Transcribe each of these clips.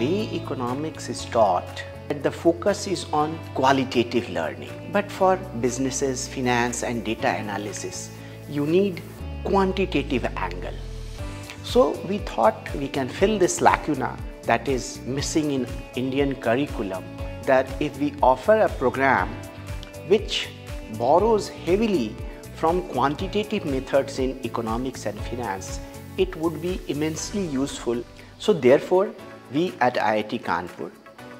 way economics is taught, the focus is on qualitative learning. But for businesses, finance and data analysis, you need quantitative angle. So we thought we can fill this lacuna that is missing in Indian curriculum, that if we offer a program which borrows heavily from quantitative methods in economics and finance, it would be immensely useful. So therefore, we at IIT Kanpur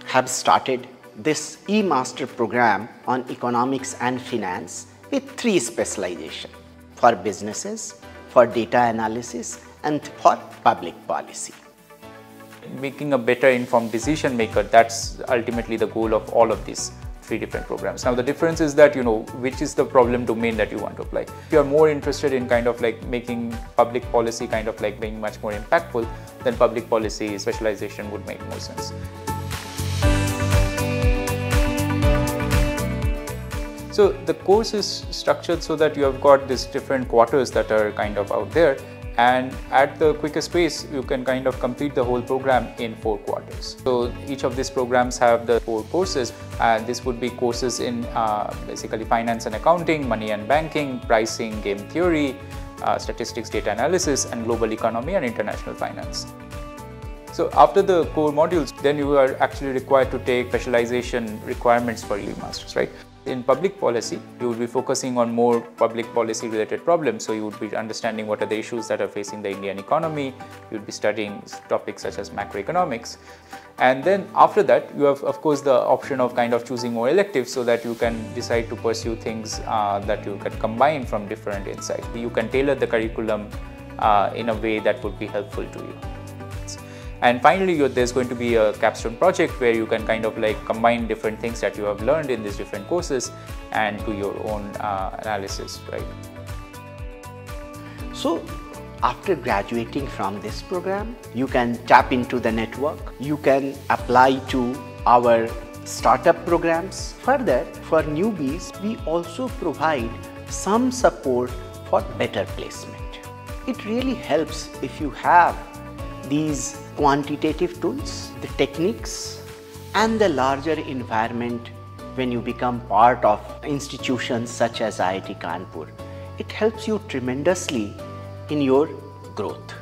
have started this eMaster program on economics and finance with 3 specializations: for businesses, for data analysis and for public policy. Making a better informed decision maker, that's ultimately the goal of all of these 3 different programs. Now the difference is that, you know, which is the problem domain that you want to apply. If you are more interested in kind of like making public policy kind of like being much more impactful, then public policy specialization would make more sense. So the course is structured so that you have got these different quarters that are kind of out there, and at the quickest pace you can kind of complete the whole program in 4 quarters. So each of these programs have the 4 courses, and this would be courses in basically finance and accounting, money and banking, pricing, game theory, statistics, data analysis and global economy and international finance. So after the core modules, then you are actually required to take specialization requirements for eMasters, right? In public policy, you would be focusing on more public policy related problems. So you would be understanding what are the issues that are facing the Indian economy. You would be studying topics such as macroeconomics. And then after that, you have of course the option of kind of choosing more electives so that you can decide to pursue things that you can combine from different insights. You can tailor the curriculum in a way that would be helpful to you. And finally, there's going to be a capstone project where you can kind of like combine different things that you have learned in these different courses and do your own analysis, right? So after graduating from this program, you can tap into the network, you can apply to our startup programs. Further, for newbies, we also provide some support for better placement. It really helps if you have these quantitative tools, the techniques and the larger environment when you become part of institutions such as IIT Kanpur. It helps you tremendously in your growth.